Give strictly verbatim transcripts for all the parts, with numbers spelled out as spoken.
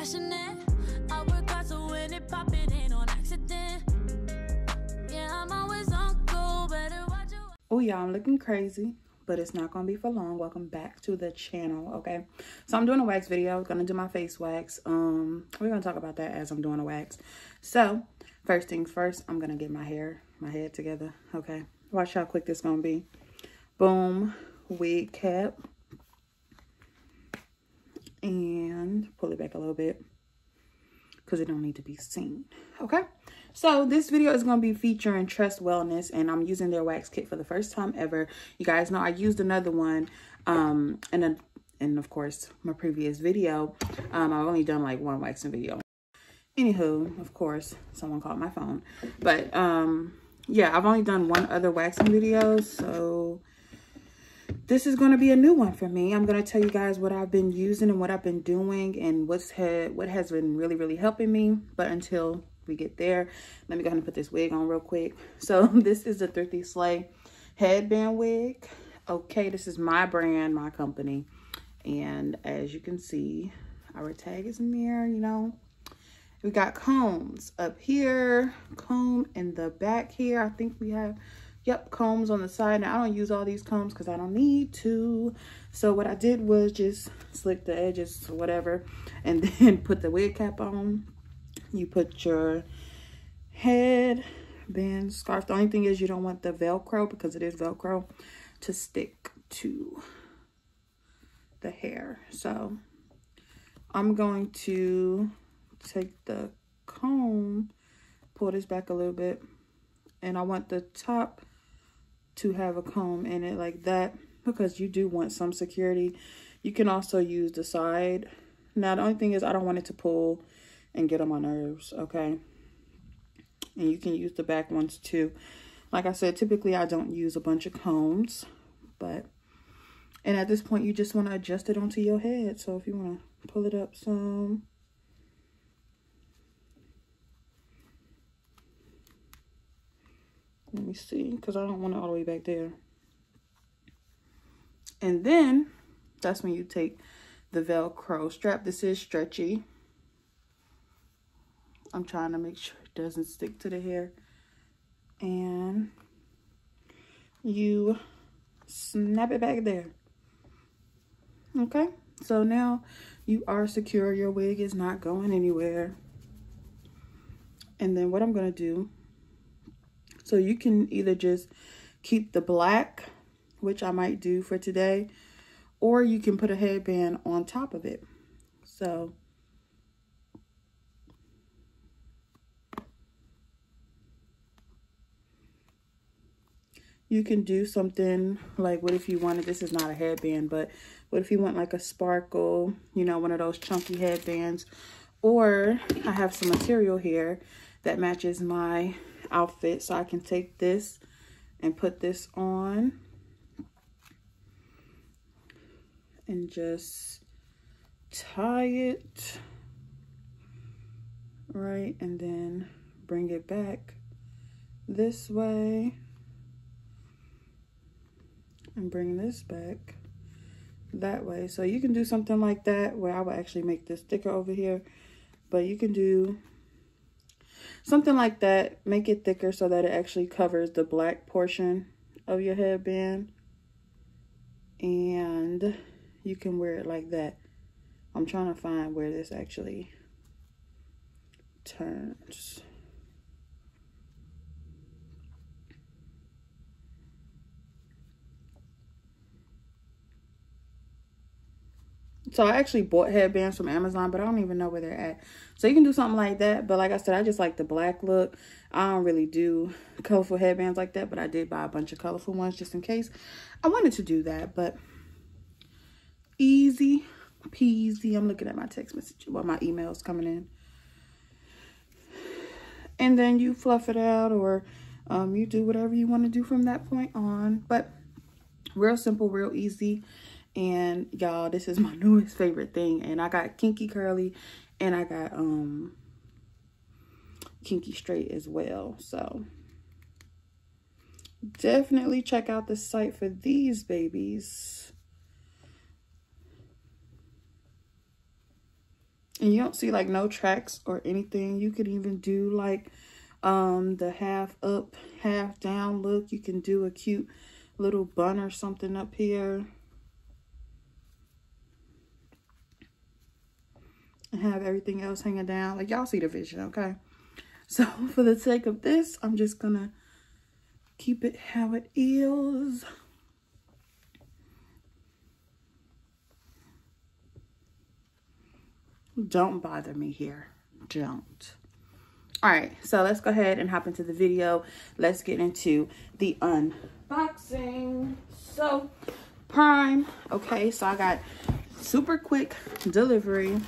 passionate. I work hard so when it pop, it ain't on accident. Yeah, I'm always on go, better watch your... Oh, y'all, I'm looking crazy, but it's not gonna be for long. Welcome back to the channel, okay? So I'm doing a wax video. I'm gonna do my face wax. Um, we're gonna talk about that as I'm doing a wax. So, first things first, I'm gonna get my hair, my head together, okay? Watch how quick this gonna be. Boom, wig cap. And pull it back a little bit because it don't need to be seen, okay? So this video is going to be featuring Tress Wellness, and I'm using their wax kit for the first time ever. You guys know I used another one um and then and of course my previous video. um I've only done like one waxing video. Anywho, of course someone called my phone, but um yeah, I've only done one other waxing video, so this is going to be a new one for me. I'm going to tell you guys what I've been using and what I've been doing and what's had, what has been really, really helping me. But until we get there, let me go ahead and put this wig on real quick. So this is the Thrifty Slay headband wig. Okay, this is my brand, my company. And as you can see, our tag is in there, you know. We got combs up here, comb in the back here. I think we have... Yep, combs on the side. Now, I don't use all these combs because I don't need to. So what I did was just slick the edges or whatever and then put the wig cap on. You put your headband scarf. The only thing is you don't want the Velcro, because it is Velcro, to stick to the hair. So I'm going to take the comb, pull this back a little bit, and I want the top to have a comb in it like that, because you do want some security. You can also use the side. Now the only thing is I don't want it to pull and get on my nerves, okay? And you can use the back ones too. Like I said, typically I don't use a bunch of combs, but and at this point you just want to adjust it onto your head. So if you want to pull it up some, let me see, because I don't want it all the way back there. And then that's when you take the Velcro strap. This is stretchy. I'm trying to make sure it doesn't stick to the hair. And you snap it back there. Okay, so now you are secure. Your wig is not going anywhere. And then what I'm going to do, so you can either just keep the black, which I might do for today, or you can put a headband on top of it. So you can do something like, what if you wanted, this is not a headband, but what if you want like a sparkle, you know, one of those chunky headbands. Or I have some material here that matches my outfit, so I can take this and put this on and just tie it right and then bring it back this way and bring this back that way. So you can do something like that, where I will actually make this thicker over here, but you can do something like that, make it thicker so that it actually covers the black portion of your headband, and you can wear it like that. I'm trying to find where this actually turns. So I actually bought headbands from Amazon, but I don't even know where they're at. So you can do something like that. But like I said, I just like the black look. I don't really do colorful headbands like that, but I did buy a bunch of colorful ones just in case I wanted to do that. But easy peasy. I'm looking at my text message, well, my emails coming in. And then you fluff it out, or um, you do whatever you want to do from that point on. But real simple, real easy. And y'all, this is my newest favorite thing. And I got kinky curly, and I got um kinky straight as well. So definitely check out the site for these babies. and you don't see like no tracks or anything. You could even do like um the half up, half down look. You can do a cute little bun or something up here and have everything else hanging down. Like, y'all see the vision, okay? So for the sake of this, I'm just gonna keep it how it is. Don't bother me here, don't. All right, so let's go ahead and hop into the video. Let's get into the unboxing. So Prime, okay, so I got super quick delivery.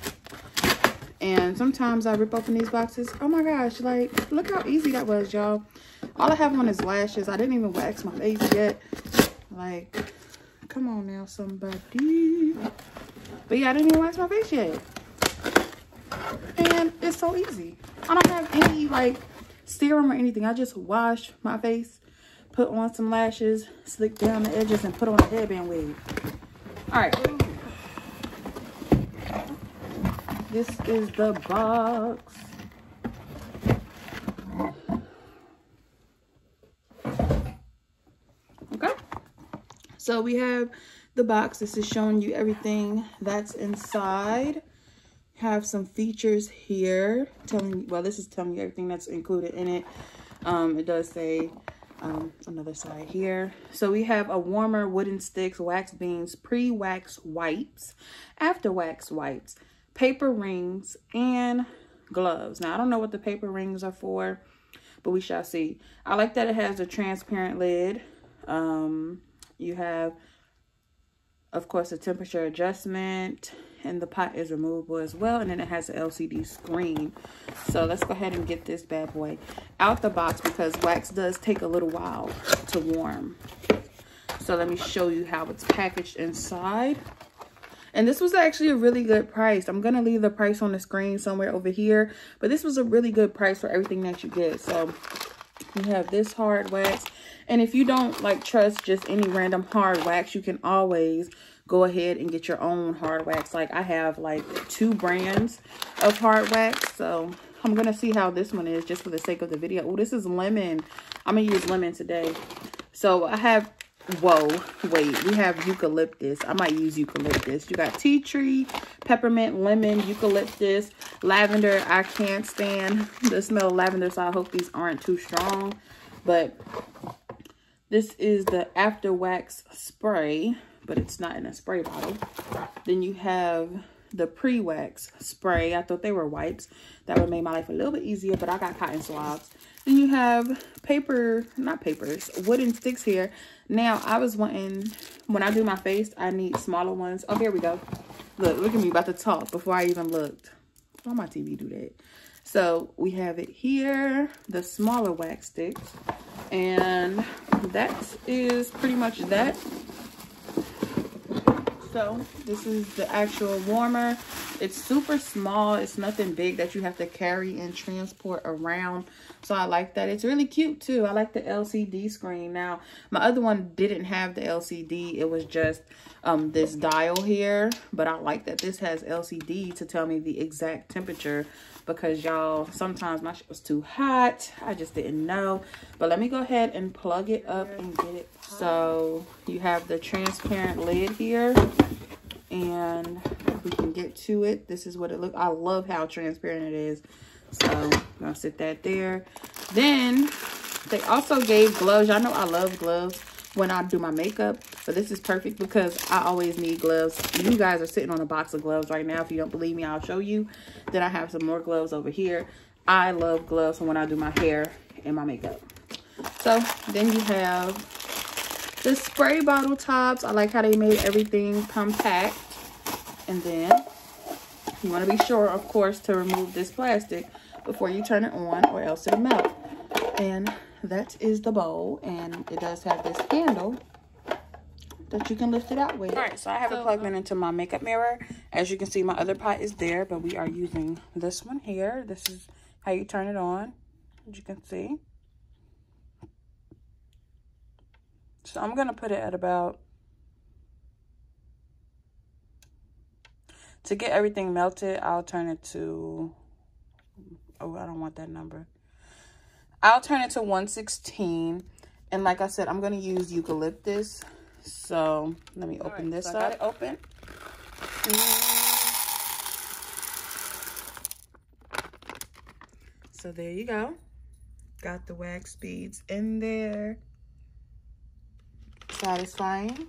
And sometimes I rip open these boxes. Oh my gosh, like, look how easy that was, y'all. All I have on is lashes. I didn't even wax my face yet. Like, come on now, somebody. But yeah, I didn't even wax my face yet. And it's so easy. I don't have any, like, serum or anything. I just wash my face, put on some lashes, slick down the edges, and put on a headband wig. All right. This is the box. Okay. So we have the box. This is showing you everything that's inside. Have some features here telling you, well, this is telling you everything that's included in it. Um, it does say um, another side here. So we have a warmer, wooden sticks, wax beans, pre-wax wipes, after wax wipes, paper rings, and gloves. Now, I don't know what the paper rings are for, but we shall see. I like that it has a transparent lid. Um, you have, of course, a temperature adjustment, and the pot is removable as well. And then it has an L C D screen. So let's go ahead and get this bad boy out the box because wax does take a little while to warm. So let me show you how it's packaged inside. And this was actually a really good price. I'm going to leave the price on the screen somewhere over here. But this was a really good price for everything that you get. So you have this hard wax. And if you don't like trust just any random hard wax, you can always go ahead and get your own hard wax. Like, I have like two brands of hard wax. So I'm going to see how this one is just for the sake of the video. Oh, this is lemon. I'm going to use lemon today. So I have... whoa, wait, we have eucalyptus. I might use eucalyptus. You got tea tree, peppermint, lemon, eucalyptus, lavender. I can't stand the smell of lavender, so I hope these aren't too strong. But this is the after wax spray, but it's not in a spray bottle. Then you have the pre-wax spray. I thought they were wipes. That would make my life a little bit easier, but I got cotton swabs. Then you have paper, not papers, wooden sticks here. Now, I was wanting, when I do my face, I need smaller ones. Oh, there we go. Look, look at me about to talk before I even looked. Why my T V do that? So, we have it here, the smaller wax sticks. And that is pretty much that. So, this is the actual warmer. It's super small. It's nothing big that you have to carry and transport around. So I like that. It's really cute too. I like the L C D screen. Now, my other one didn't have the L C D. It was just um, this dial here. But I like that this has L C D to tell me the exact temperature. Because y'all, sometimes my shit was too hot. I just didn't know. But let me go ahead and plug it up and get it. So you have the transparent lid here. And we can get to it. This is what it looks. I love how transparent it is. So I'm gonna sit that there. Then they also gave gloves. Y'all know I love gloves when I do my makeup, but this is perfect because I always need gloves. You guys are sitting on a box of gloves right now. If you don't believe me, I'll show you. Then I have some more gloves over here. I love gloves when I do my hair and my makeup. So then you have the spray bottle tops. I like how they made everything compact. And then you want to be sure, of course, to remove this plastic before you turn it on or else it'll melt. And that is the bowl. And it does have this handle that you can lift it out with. All right, so I have it plugged in into my makeup mirror. As you can see, my other pot is there, but we are using this one here. This is how you turn it on, as you can see. So I'm going to put it at about To get everything melted, I'll turn it to, oh, I don't want that number. I'll turn it to one sixteen. And like I said, I'm going to use eucalyptus. So let me open this up. I got it open. So there you go. Got the wax beads in there. Satisfying.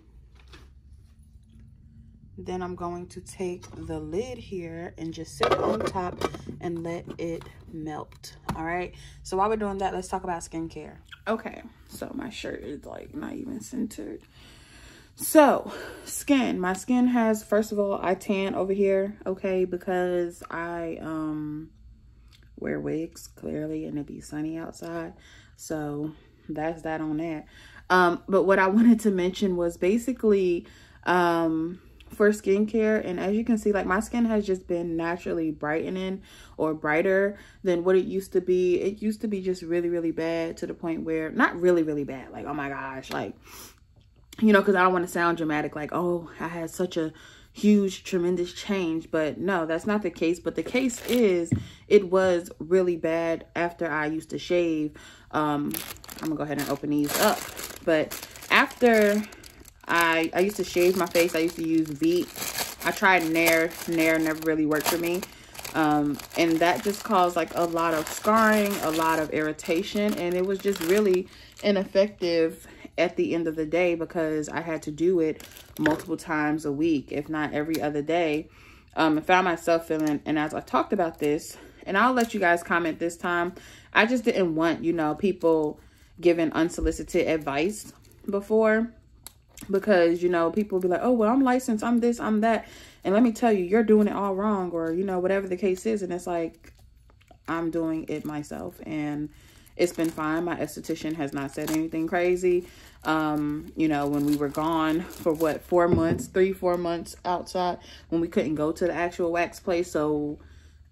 Then I'm going to take the lid here and just sit it on top and let it melt. All right. So while we're doing that, let's talk about skincare. Okay. So my shirt is like not even centered. So skin. My skin has, first of all, I tan over here. Okay. Because I um wear wigs clearly and it be sunny outside. So that's that on that. Um, but what I wanted to mention was basically um for skincare, and as you can see, like my skin has just been naturally brightening or brighter than what it used to be. It used to be just really really bad, to the point where, not really really bad, like oh my gosh, like, you know, because I don't want to sound dramatic, like oh I had such a huge tremendous change, but no, that's not the case. But the case is, it was really bad after I used to shave. um I'm gonna go ahead and open these up. But after I, I used to shave my face. I used to use Veet. I tried Nair. Nair never really worked for me. Um, and that just caused like a lot of scarring, a lot of irritation. And it was just really ineffective at the end of the day, because I had to do it multiple times a week, if not every other day. Um, I found myself feeling, and as I talked about this, and I'll let you guys comment this time, I just didn't want, you know, people giving unsolicited advice before. Because, you know, people be like, oh, well, I'm licensed, I'm this, I'm that. And let me tell you, you're doing it all wrong, or, you know, whatever the case is. And it's like, I'm doing it myself. And it's been fine. My esthetician has not said anything crazy. Um, you know, when we were gone for what, four months, three, four months outside, when we couldn't go to the actual wax place. So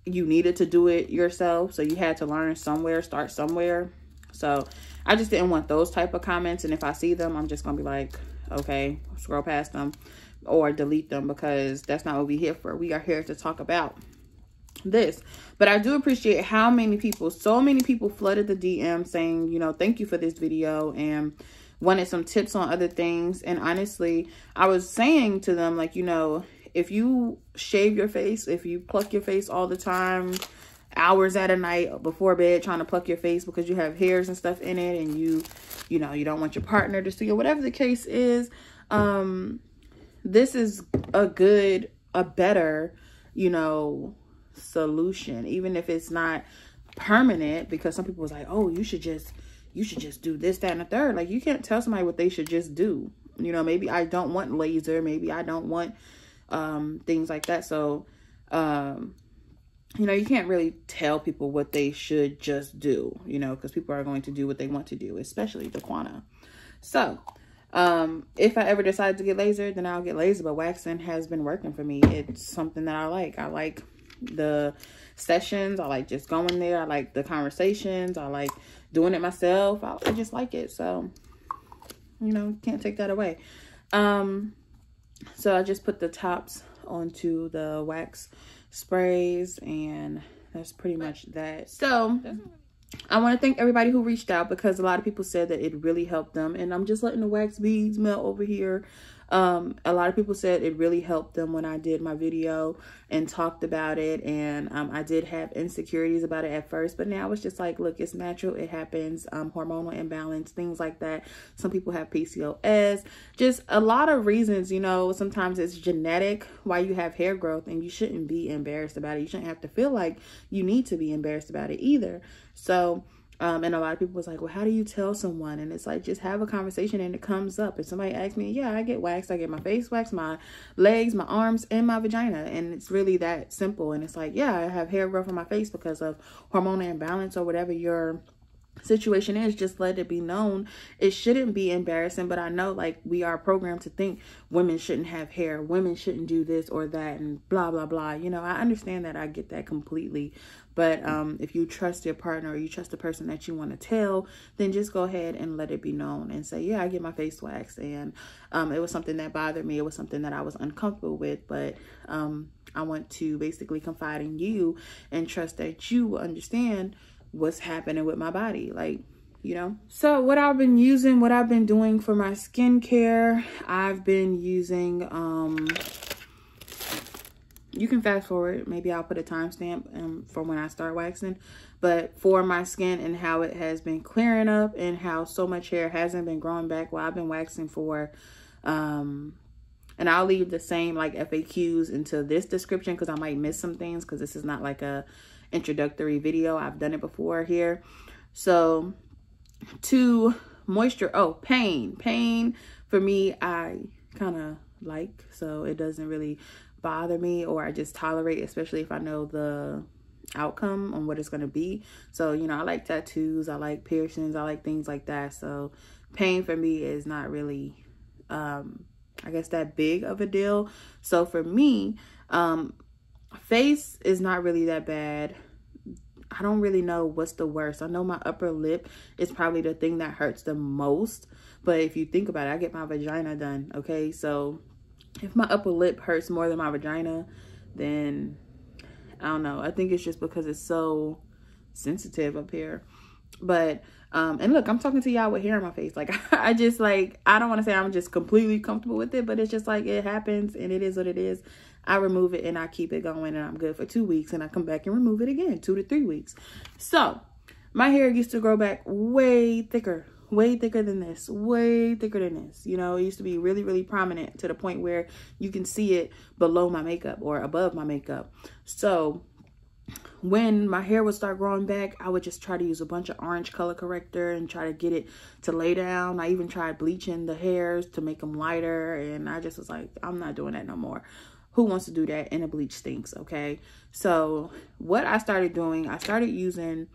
you needed to do it yourself. So you had to learn somewhere, start somewhere. So I just didn't want those type of comments. And if I see them, I'm just going to be like, okay, scroll past them or delete them, because that's not what we're here for. We are here to talk about this. But I do appreciate how many people, so many people flooded the D M saying, you know, thank you for this video and wanted some tips on other things. And honestly, I was saying to them, like, you know, if you shave your face, if you pluck your face all the time, hours at a night before bed trying to pluck your face because you have hairs and stuff in it, and you you know you don't want your partner to see it, whatever the case is, um this is a good a better you know solution, even if it's not permanent. Because some people was like, oh, you should just you should just do this, that, and a third. Like, you can't tell somebody what they should just do. You know, maybe I don't want laser, maybe I don't want um things like that. So um you know, you can't really tell people what they should just do, you know, because people are going to do what they want to do, especially Daquanna. So, um, if I ever decide to get laser, then I'll get laser. But waxing has been working for me. It's something that I like. I like the sessions. I like just going there. I like the conversations. I like doing it myself. I, I just like it. So, you know, can't take that away. Um, so I just put the tops onto the wax sprays, and that's pretty much that. So I want to thank everybody who reached out, because a lot of people said that it really helped them, and I'm just letting the wax beads melt over here. Um a lot of people said it really helped them when I did my video and talked about it, and um, I did have insecurities about it at first, but now it's just like, look, it's natural, it happens. Um hormonal imbalance, things like that. Some people have P C O S, just a lot of reasons. You know, sometimes it's genetic why you have hair growth, and you shouldn't be embarrassed about it. You shouldn't have to feel like you need to be embarrassed about it either. So Um, and a lot of people was like, well, how do you tell someone? And it's like, just have a conversation and it comes up. And somebody asked me, yeah, I get waxed. I get my face waxed, my legs, my arms, and my vagina. And it's really that simple. And it's like, yeah, I have hair growth on my face because of hormonal imbalance or whatever your situation is, just let it be known. It shouldn't be embarrassing, but I know, like, we are programmed to think women shouldn't have hair, women shouldn't do this or that, and blah blah blah. You know, I understand that, I get that completely. But um if you trust your partner, or you trust the person that you want to tell, then just go ahead and let it be known and say, yeah, I get my face waxed, and um it was something that bothered me, it was something that I was uncomfortable with, but um I want to basically confide in you and trust that you will understand what's happening with my body, like, you know. So what I've been using, what I've been doing for my skincare, I've been using, um you can fast forward, maybe I'll put a timestamp um, for when I start waxing, but for my skin and how it has been clearing up and how so much hair hasn't been growing back while I've been waxing for, um and I'll leave the same like F A Qs into this description because I might miss some things, because this is not like a introductory video. I've done it before here. So to moisture, oh, pain pain for me, I kind of like, so it doesn't really bother me, or I just tolerate, especially if I know the outcome on what it's going to be. So, you know, I like tattoos, I like piercings, I like things like that. So pain for me is not really um I guess that big of a deal. So for me, um face is not really that bad. I don't really know what's the worst. I know my upper lip is probably the thing that hurts the most, but if you think about it, I get my vagina done, okay? So if my upper lip hurts more than my vagina, then I don't know. I think it's just because it's so sensitive up here. But um and look, I'm talking to y'all with hair on my face, like I just, like, I don't want to say I'm just completely comfortable with it, but it's just like it happens and it is what it is. I remove it and I keep it going, and I'm good for two weeks, and I come back and remove it again, two to three weeks. So my hair used to grow back way thicker, way thicker than this, way thicker than this. You know, it used to be really, really prominent to the point where you can see it below my makeup or above my makeup. So when my hair would start growing back, I would just try to use a bunch of orange color corrector and try to get it to lay down. I even tried bleaching the hairs to make them lighter, and I just was like, I'm not doing that no more. Who wants to do that? And the bleach stinks, okay? So what I started doing, I started using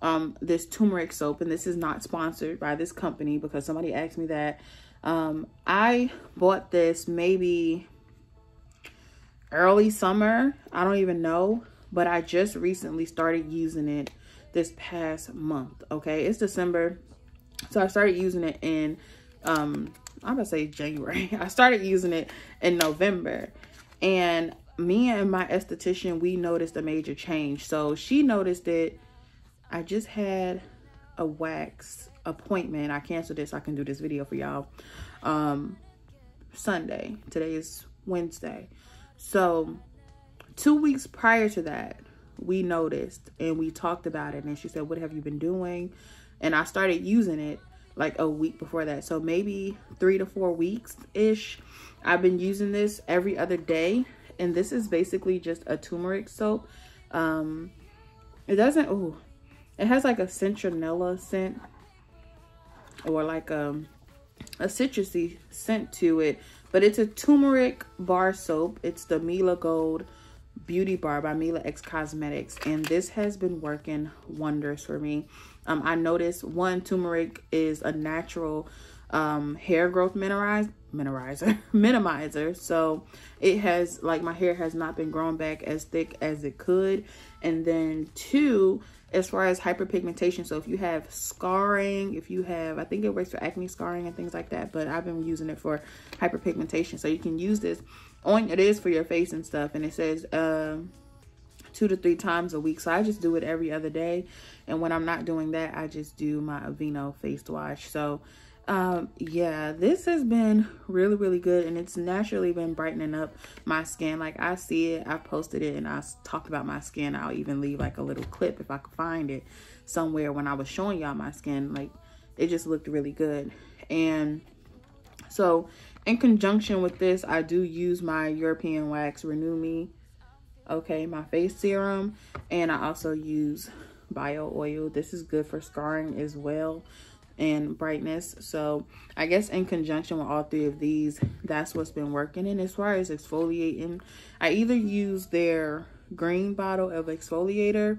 um this turmeric soap, and this is not sponsored by this company because somebody asked me that. um I bought this maybe early summer, I don't even know, but I just recently started using it this past month, okay? It's December, so I started using it in um I'm gonna say January. I started using it in November, and me and my esthetician, we noticed a major change. So she noticed it. I just had a wax appointment. I canceled it so I can do this video for y'all. Um, Sunday. Today is Wednesday. So two weeks prior to that, we noticed and we talked about it. And she said, what have you been doing? And I started using it like a week before that. So maybe three to four weeks ish. I've been using this every other day. And this is basically just a turmeric soap. Um, it doesn't, ooh, it has like a citronella scent, or like um, a citrusy scent to it. But it's a turmeric bar soap. It's the Mila Gold Beauty Bar by Mila X Cosmetics, and this has been working wonders for me. um I noticed, one, turmeric is a natural um hair growth minimizer minimizer, so it has, like, my hair has not been grown back as thick as it could. And then two, as far as hyperpigmentation, so if you have scarring, if you have, I think it works for acne scarring and things like that, but I've been using it for hyperpigmentation. So you can use this on, it is for your face and stuff, and it says um uh, two to three times a week. So I just do it every other day, and when I'm not doing that, I just do my Aveeno face wash. So um yeah, this has been really, really good, and it's naturally been brightening up my skin. Like, I see it, I posted it, and I talked about my skin. I'll even leave like a little clip if I could find it somewhere when I was showing y'all my skin. Like, it just looked really good. And so in conjunction with this, I do use my European Wax Renew Me, okay, my face serum, and I also use Bio Oil. This is good for scarring as well, and brightness. So I guess in conjunction with all three of these, that's what's been working. And as far as exfoliating, I either use their green bottle of exfoliator,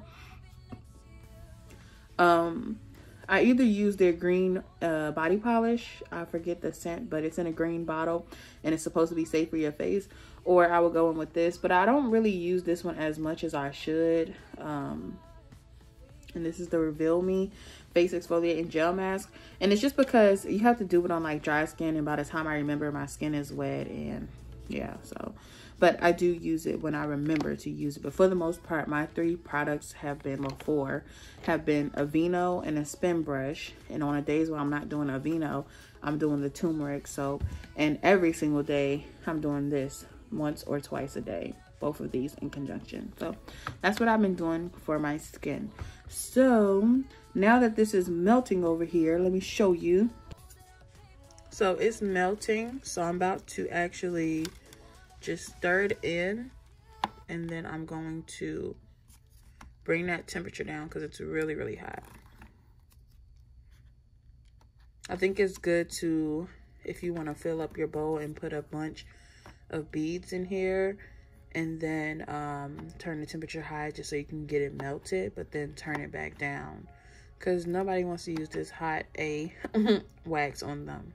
um I either use their green uh, body polish, I forget the scent, but it's in a green bottle and it's supposed to be safe for your face, or I will go in with this, but I don't really use this one as much as I should. Um, and this is the Reveal Me Face Exfoliating Gel Mask, and it's just because you have to do it on like dry skin, and by the time I remember, my skin is wet, and yeah, so, but I do use it when I remember to use it. But for the most part, my three products have been, well, four, have been Aveeno and a spin brush. And on the days where I'm not doing Aveeno, I'm doing the turmeric soap. And every single day, I'm doing this once or twice a day, both of these in conjunction. So that's what I've been doing for my skin. So now that this is melting over here, let me show you. So it's melting, so I'm about to actually just stir it in, and then I'm going to bring that temperature down because it's really, really hot. I think it's good to, if you want to fill up your bowl and put a bunch of beads in here, and then um, turn the temperature high just so you can get it melted, but then turn it back down because nobody wants to use this hot a wax on them.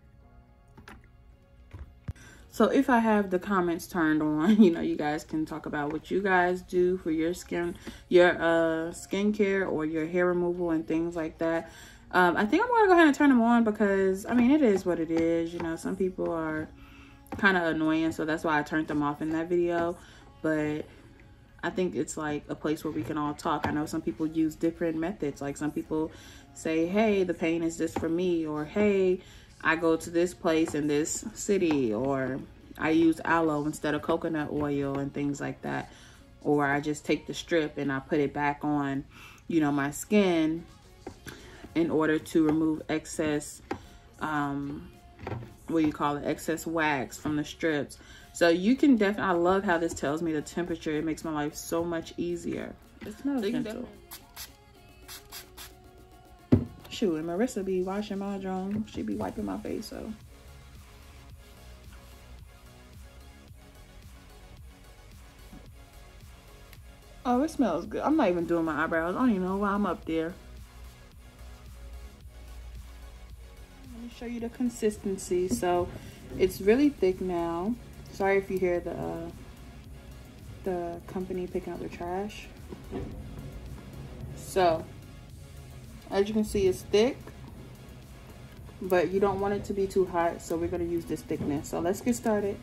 So if I have the comments turned on, you know, you guys can talk about what you guys do for your skin, your uh, skincare or your hair removal and things like that. Um, I think I'm going to go ahead and turn them on because, I mean, it is what it is. You know, some people are kind of annoying, so that's why I turned them off in that video. But I think it's like a place where we can all talk. I know some people use different methods. Like some people say, hey, the pain is this for me, or hey, I go to this place in this city, or I use aloe instead of coconut oil and things like that. Or I just take the strip and I put it back on, you know, my skin in order to remove excess, um, what do you call it? Excess wax from the strips. So you can definitely, I love how this tells me the temperature. It makes my life so much easier. It's not a gentle. Shoot, and Marissa be washing my drone. She be wiping my face, so. Oh, it smells good. I'm not even doing my eyebrows. I don't even know why I'm up there. Let me show you the consistency. So, it's really thick now. Sorry if you hear the, uh, the company picking up the trash. So, as you can see, it's thick, but you don't want it to be too hot, so we're going to use this thickness. So let's get started.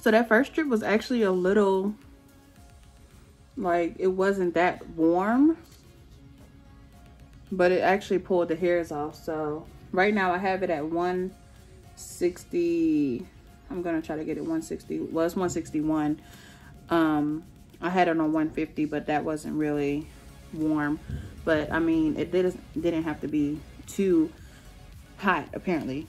So that first strip was actually a little, like, it wasn't that warm, but it actually pulled the hairs off. So right now I have it at one sixty. I'm gonna try to get it one sixty. Well, it's one sixty-one. Um, I had it on one fifty, but that wasn't really warm. But I mean, it didn't didn't have to be too hot apparently.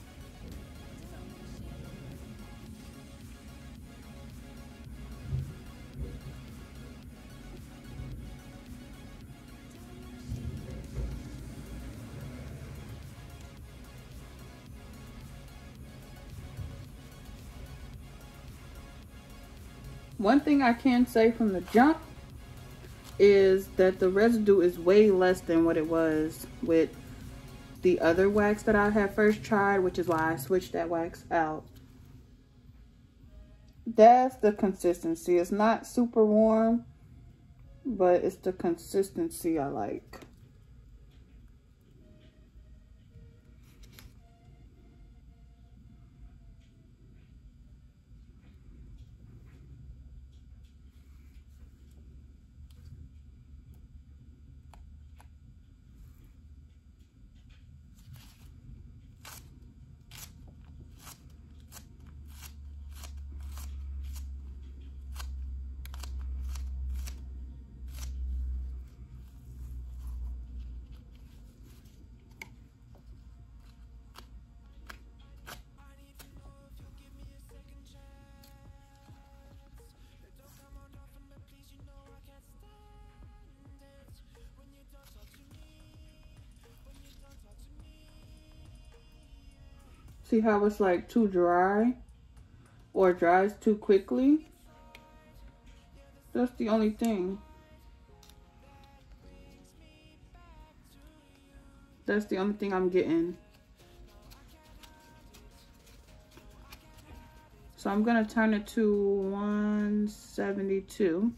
One thing I can say from the jump is that the residue is way less than what it was with the other wax that I had first tried, which is why I switched that wax out. That's the consistency. It's not super warm, but it's the consistency I like. See how it's like too dry or dries too quickly? That's the only thing. That's the only thing I'm getting. So I'm gonna turn it to one seventy-two.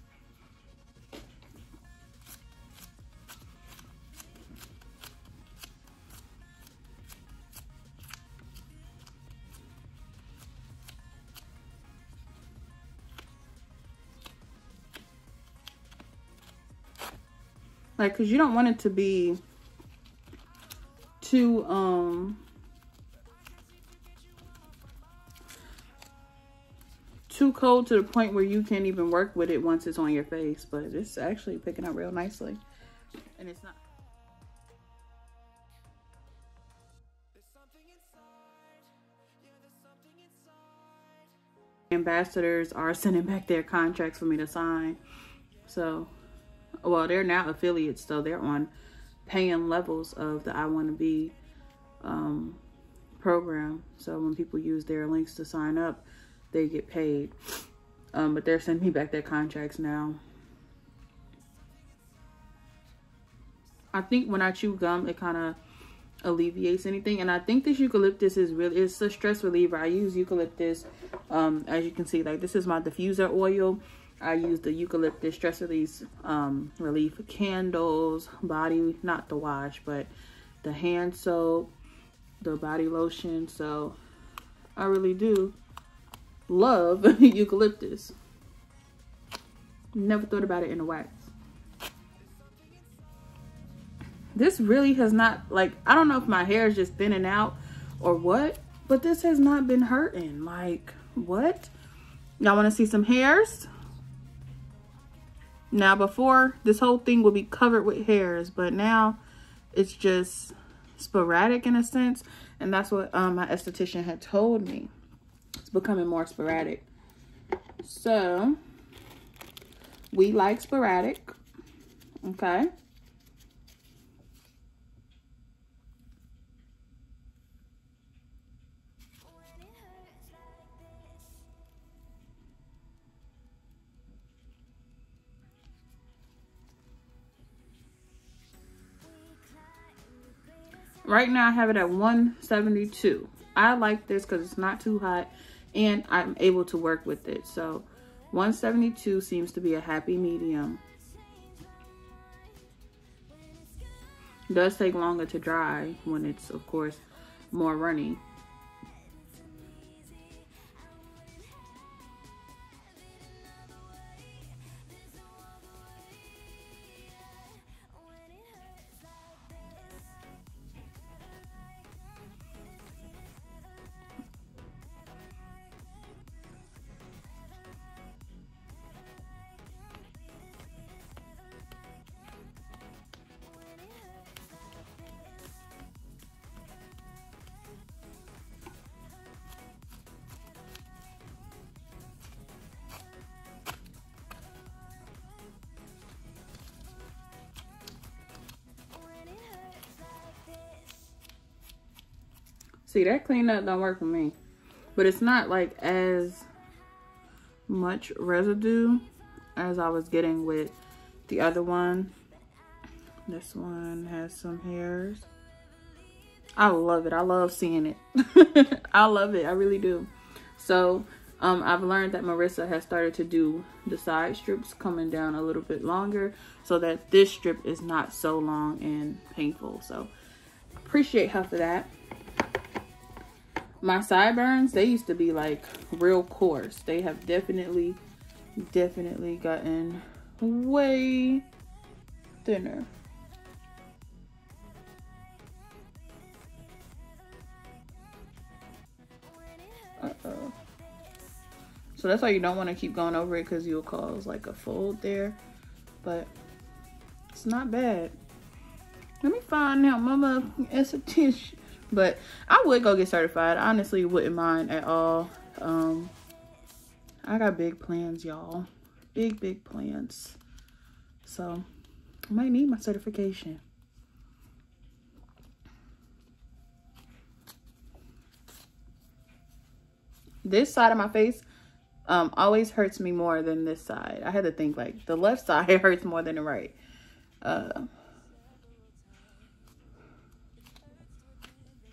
Like, cause you don't want it to be too, um, too cold to the point where you can't even work with it once it's on your face, but it's actually picking up real nicely. And it's not. Ambassadors are sending back their contracts for me to sign. So, well, they're now affiliates, so they're on paying levels of the I Wanna Be um, program. So when people use their links to sign up, they get paid. Um, but they're sending me back their contracts now. I think when I chew gum, it kind of alleviates anything. And I think this eucalyptus is really, it's a stress reliever. I use eucalyptus, um, as you can see, like this is my diffuser oil. I use the eucalyptus stress release um, relief candles, body, not the wash, but the hand soap, the body lotion. So I really do love eucalyptus. Never thought about it in a wax. This really has not, like, I don't know if my hair is just thinning out or what, but this has not been hurting. Like, what? Y'all want to see some hairs? Now before, this whole thing would be covered with hairs, but now it's just sporadic in a sense. And that's what um, my esthetician had told me. It's becoming more sporadic. So we like sporadic, okay? Right now I have it at one seventy-two. I like this because it's not too hot and I'm able to work with it. So one seventy-two seems to be a happy medium. It does take longer to dry when it's, of course, more runny. See, that cleanup don't work for me. But it's not like as much residue as I was getting with the other one. This one has some hairs. I love it. I love seeing it. I love it. I really do. So, um, I've learned that Marissa has started to do the side strips coming down a little bit longer so that this strip is not so long and painful. So, appreciate her for that. My sideburns, they used to be like real coarse. They have definitely, definitely gotten way thinner. Uh-oh. So that's why you don't want to keep going over it because you'll cause like a fold there. But it's not bad. Let me find out my mother esthetician. But I would go get certified. I honestly wouldn't mind at all. Um, I got big plans, y'all. Big, big plans. So I might need my certification. this side of my face um always hurts me more than this side. I had to think, like, the left side hurts more than the right. Uh,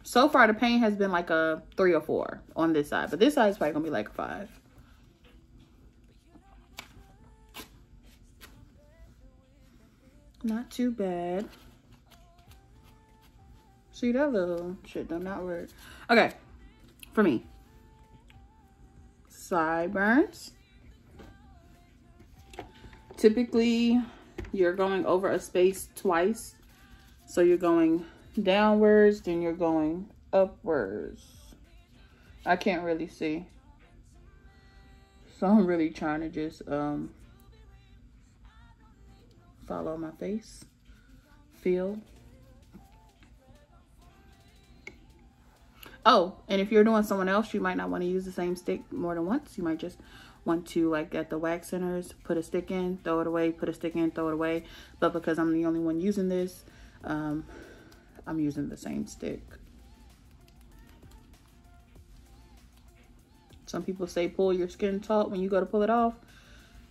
so far the pain has been like a three or four on this side, but this side is probably gonna be like a five. Not too bad. See, that little shit does not work. Okay, for me, sideburns. Typically, you're going over a space twice. So you're going downwards, then you're going upwards. I can't really see. So I'm really trying to just um, follow my face, feel. Oh, and if you're doing someone else, you might not want to use the same stick more than once. You might just want to, like at the wax centers, put a stick in, throw it away, put a stick in, throw it away. But because I'm the only one using this, um, I'm using the same stick. Some people say pull your skin taut when you go to pull it off,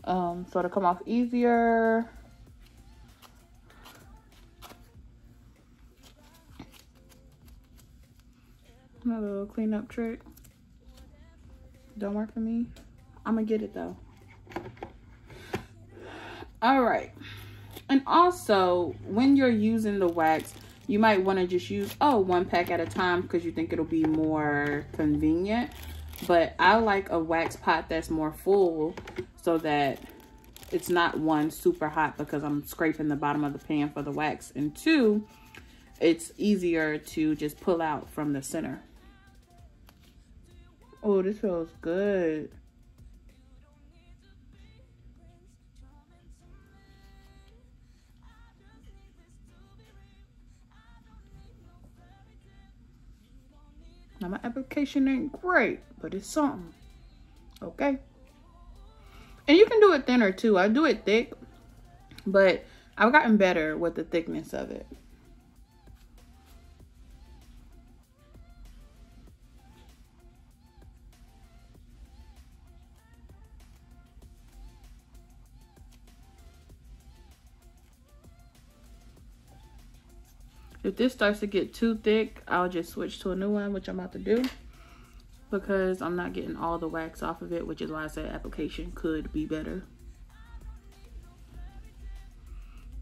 um, so it'll come off easier. My little cleanup trick don't work for me. I'm gonna get it though. All right, and also when you're using the wax, you might want to just use oh one pack at a time because you think it'll be more convenient. But I like a wax pot that's more full so that it's not one super hot because I'm scraping the bottom of the pan for the wax, and two, it's easier to just pull out from the center. Oh, this feels good. Now, my application ain't great, but it's something. Okay. And you can do it thinner, too. I do it thick, but I've gotten better with the thickness of it. If this starts to get too thick, I'll just switch to a new one, which I'm about to do because I'm not getting all the wax off of it, which is why I said application could be better.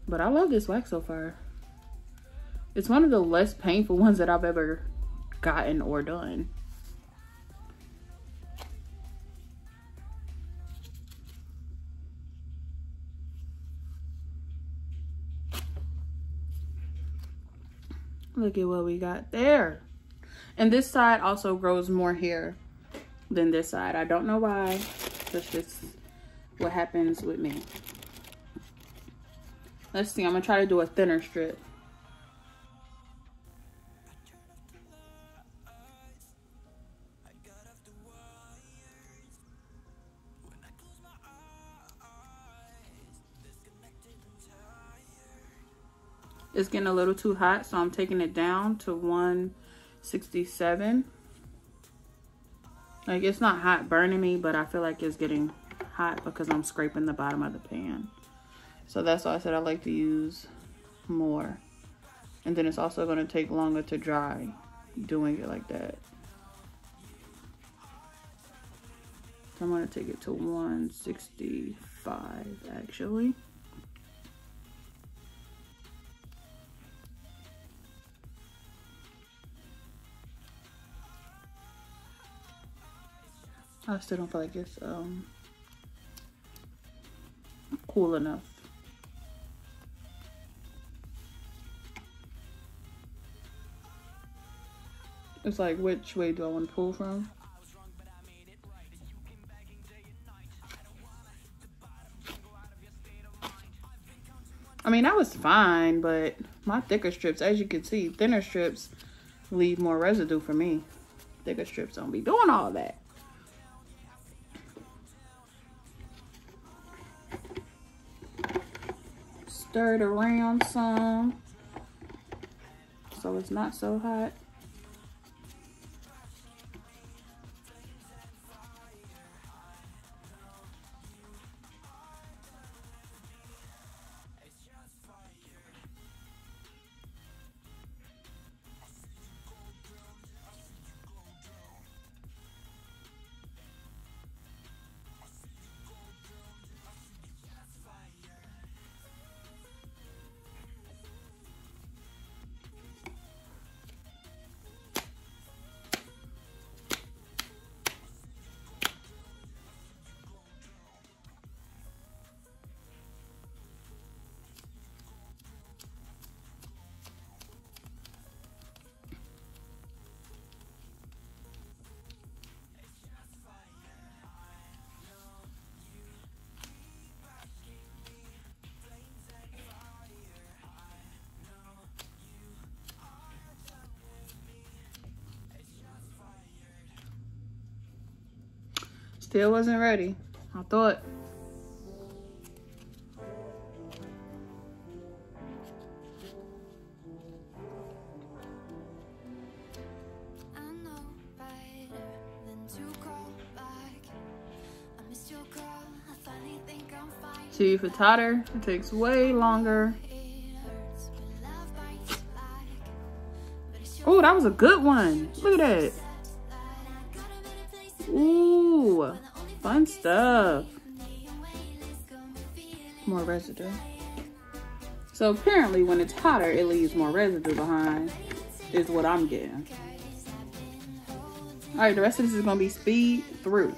But I love this wax so far. It's one of the less painful ones that I've ever gotten or done. Look at what we got there. And this side also grows more hair than this side. I don't know why. That's just what happens with me. Let's see. I'm going to try to do a thinner strip. It's getting a little too hot, so I'm taking it down to one sixty-seven. Like, it's not hot burning me, but I feel like it's getting hot because I'm scraping the bottom of the pan. So that's why I said I like to use more. And then it's also going to take longer to dry doing it like that. So I'm going to take it to one sixty-five, actually. I still don't feel like it's um, cool enough. It's like, which way do I want to pull from? I mean, that was fine, but my thicker strips, as you can see, thinner strips leave more residue for me. Thicker strips don't be doing all that. Stir it around some so it's not so hot. Still wasn't ready. I thought. See, if it's hotter, it takes way longer. Oh, that was a good one. Look at that. Ooh, fun stuff. More residue. So apparently when it's hotter, it leaves more residue behind, is what I'm getting. All right, the rest of this is gonna be speed through.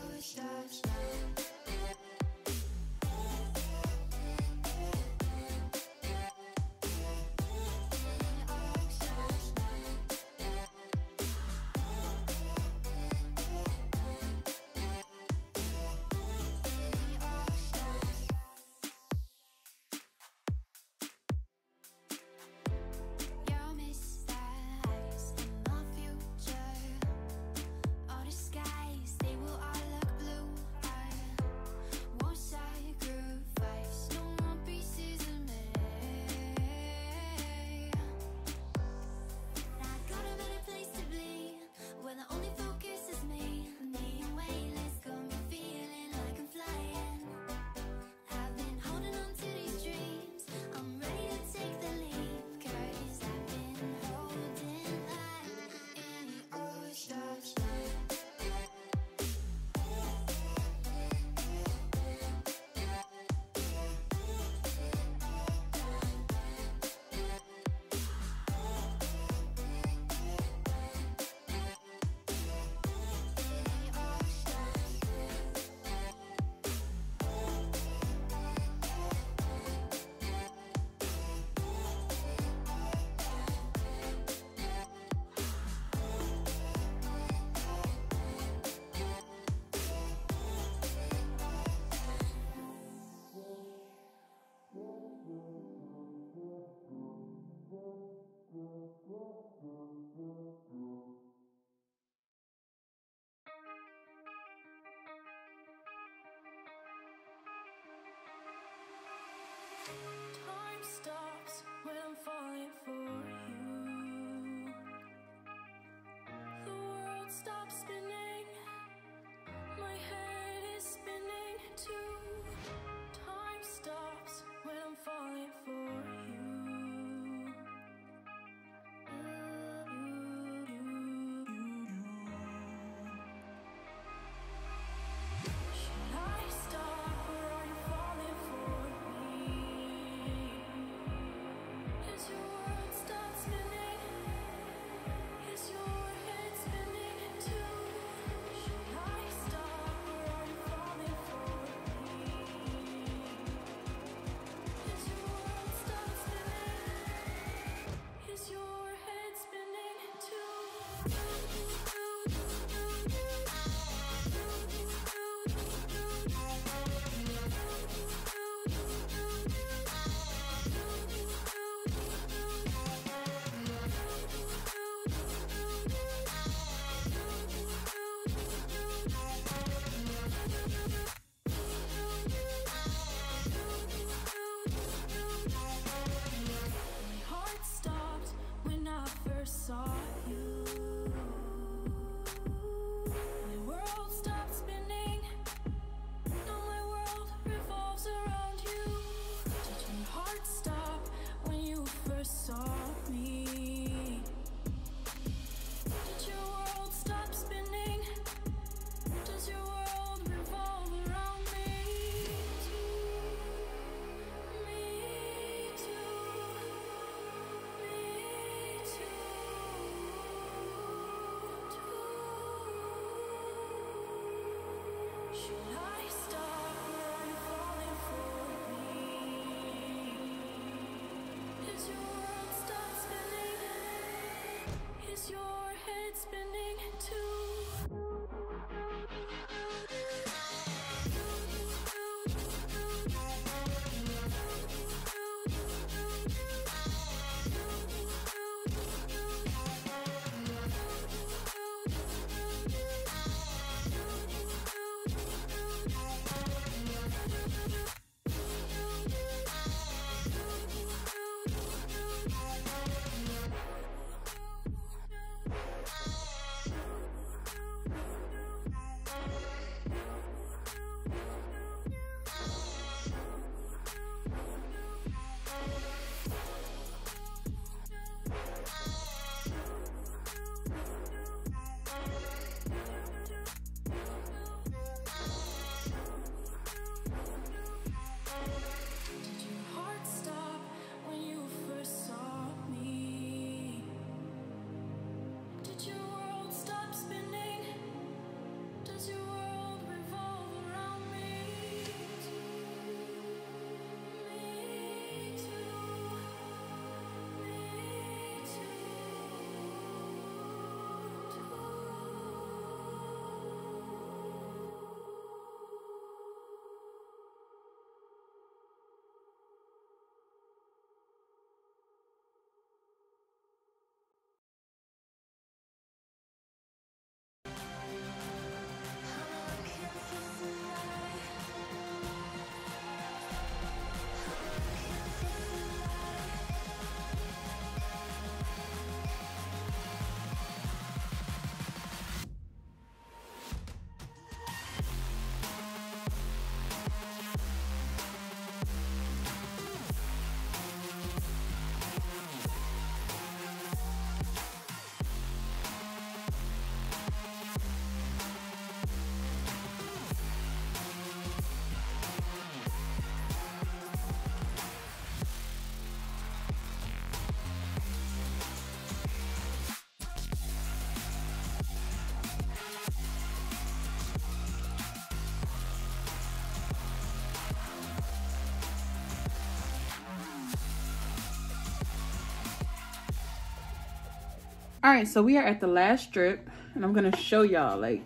All right, so we are at the last strip, and I'm gonna show y'all, like,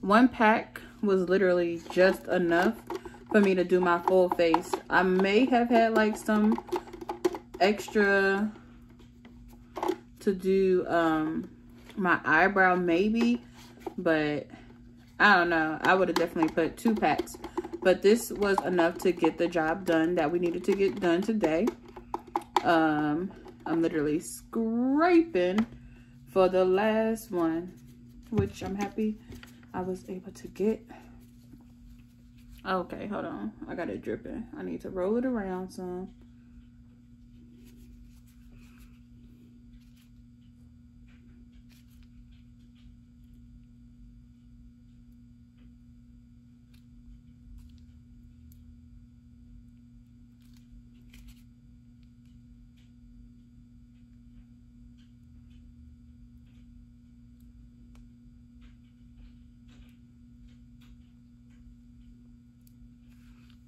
one pack was literally just enough for me to do my full face. I may have had like some extra to do um my eyebrow maybe, but I don't know, I would have definitely put two packs, but this was enough to get the job done that we needed to get done today. um I'm literally scraping for the last one, which I'm happy I was able to get. Okay, hold on, I got it dripping. I need to roll it around some.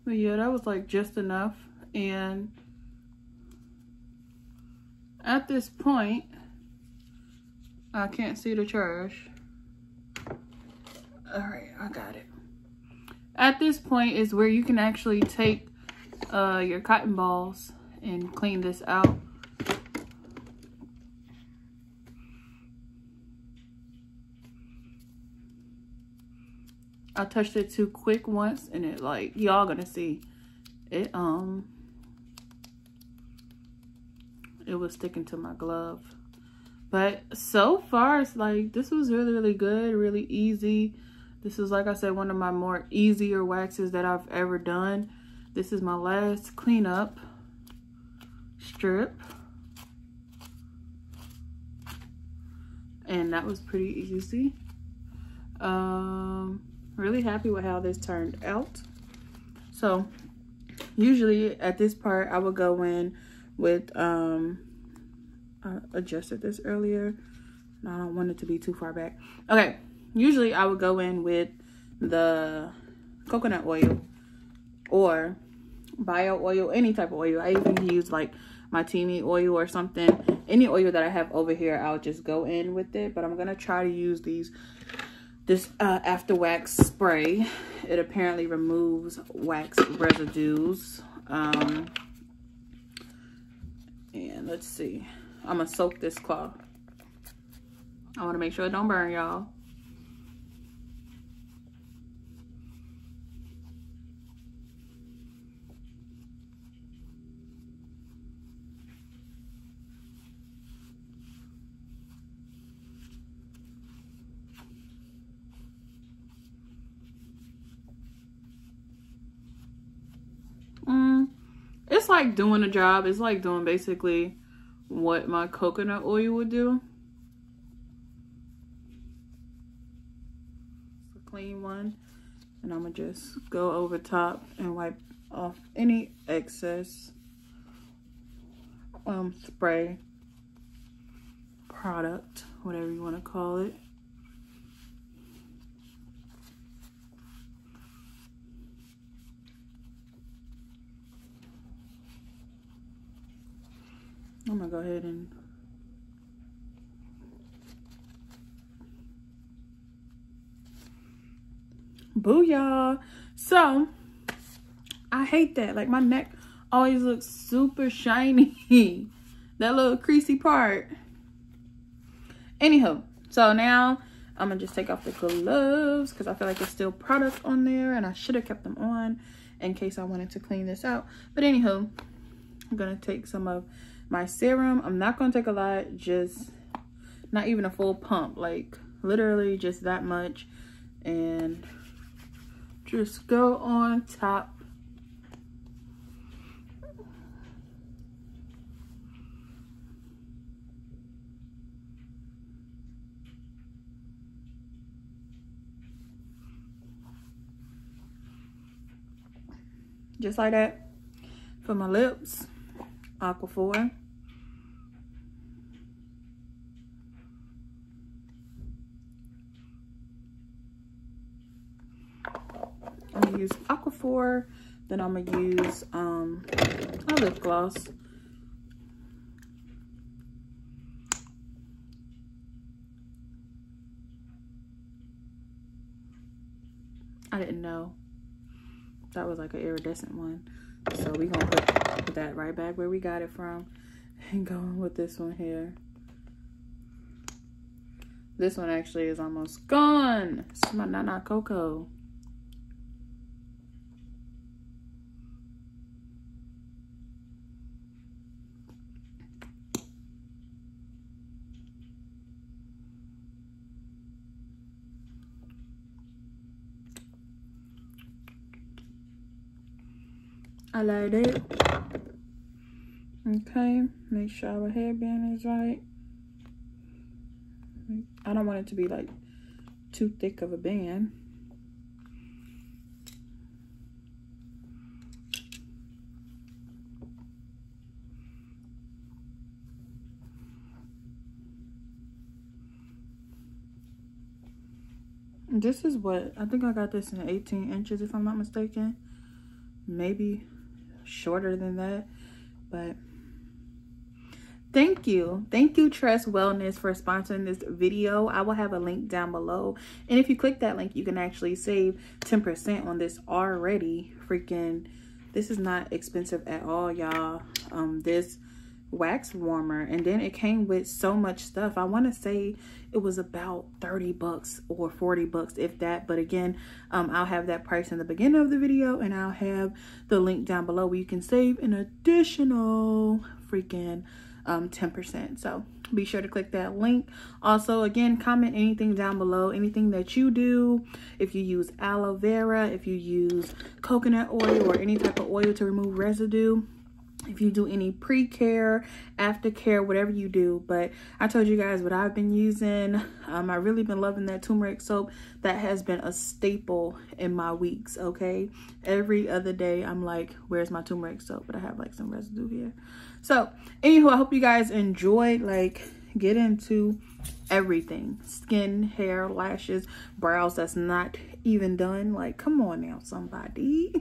But yeah, that was like just enough. And at this point, I can't see the trash. All right, I got it. At this point is where you can actually take uh, your cotton balls and clean this out. I touched it too quick once, and it, like, y'all gonna see it, um it was sticking to my glove. But so far, it's like, this was really really good, really easy. This is, like I said, one of my more easier waxes that I've ever done. This is my last cleanup strip, and that was pretty easy. um Really happy with how this turned out. So usually at this part, I would go in with um I adjusted this earlier, and I don't want it to be too far back. Okay, usually I would go in with the coconut oil or bio oil, any type of oil. I even use like my teamy oil or something. Any oil that I have over here, I'll just go in with it. But I'm gonna try to use these This uh, after wax spray. It apparently removes wax residues. Um, and let's see. I'm gonna soak this cloth. I wanna make sure it don't burn, y'all. It's like doing a job. It's like doing basically what my coconut oil would do. It's a clean one. And I'm going to just go over top and wipe off any excess um, spray, product, whatever you want to call it. I'm gonna go ahead and booyah. So I hate that, like, my neck always looks super shiny. That little creasy part. Anywho, so now I'm gonna just take off the gloves because I feel like there's still product on there, and I should have kept them on in case I wanted to clean this out. But anywho, I'm gonna take some of my serum. I'm not gonna take a lot, just not even a full pump, like literally just that much, and just go on top. Just like that. For my lips, Aquaphor. I'm gonna use Aquaphor, then I'm gonna use um a lip gloss. I didn't know. That was like an iridescent one. So we're gonna put, put that right back where we got it from and go on with this one here. This one actually is almost gone. It's my Nana Cocoa. I like it. Okay, make sure our hairband is right. I don't want it to be like too thick of a band. This is what, I think I got this in eighteen inches if I'm not mistaken. Maybe shorter than that, but thank you thank you Tress Wellness for sponsoring this video. I will have a link down below, and if you click that link you can actually save ten percent on this already. Freaking, this is not expensive at all, y'all. Um this wax warmer, and then it came with so much stuff. I want to say it was about thirty bucks or forty bucks, if that, but again, um I'll have that price in the beginning of the video, and I'll have the link down below where you can save an additional freaking um ten percent. So be sure to click that link. Also, again, comment anything down below, anything that you do, if you use aloe vera, if you use coconut oil or any type of oil to remove residue, if you do any pre-care, aftercare, whatever you do. But I told you guys what I've been using. Um, I've really been loving that turmeric soap. That has been a staple in my weeks, okay? Every other day, I'm like, where's my turmeric soap? But I have like some residue here. So, anywho, I hope you guys enjoyed. Like, get into everything. Skin, hair, lashes, brows that's not even done. Like, come on now, somebody.